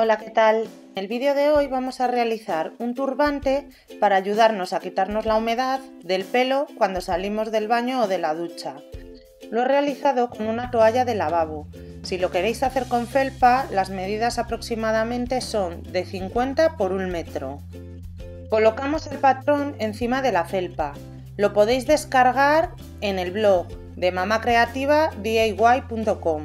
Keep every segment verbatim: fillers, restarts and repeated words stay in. Hola, ¿qué tal? En el vídeo de hoy vamos a realizar un turbante para ayudarnos a quitarnos la humedad del pelo cuando salimos del baño o de la ducha. Lo he realizado con una toalla de lavabo. Si lo queréis hacer con felpa, las medidas aproximadamente son de cincuenta por un metro. Colocamos el patrón encima de la felpa. Lo podéis descargar en el blog de mamá creativa d i y punto com.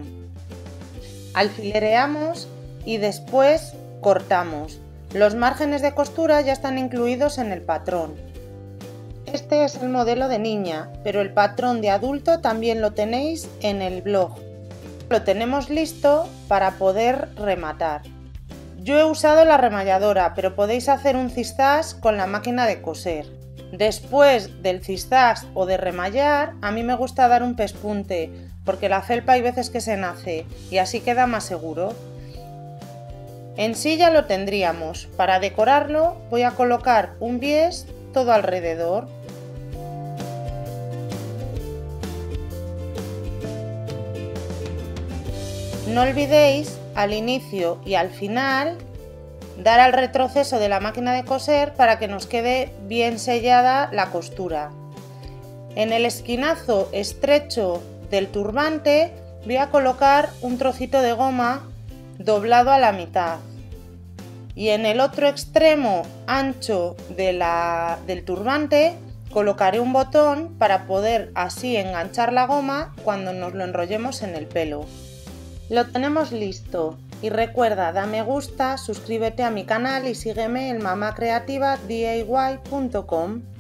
Alfilereamos y después cortamos. Los márgenes de costura ya están incluidos en el patrón. Este es el modelo de niña, pero el patrón de adulto también lo tenéis en el blog. Lo tenemos listo para poder rematar. Yo he usado la remalladora, pero podéis hacer un zigzag con la máquina de coser. Después del zigzag o de remallar, a mí me gusta dar un pespunte, porque la felpa hay veces que se nace y así queda más seguro. En sí ya lo tendríamos. Para decorarlo voy a colocar un bies todo alrededor. No olvidéis al inicio y al final dar al retroceso de la máquina de coser para que nos quede bien sellada la costura. En el esquinazo estrecho del turbante voy a colocar un trocito de goma doblado a la mitad, y en el otro extremo ancho de la, del turbante colocaré un botón para poder así enganchar la goma cuando nos lo enrollemos en el pelo. Lo tenemos listo y recuerda, da me gusta, suscríbete a mi canal y sígueme en mamá creativa d i y punto com.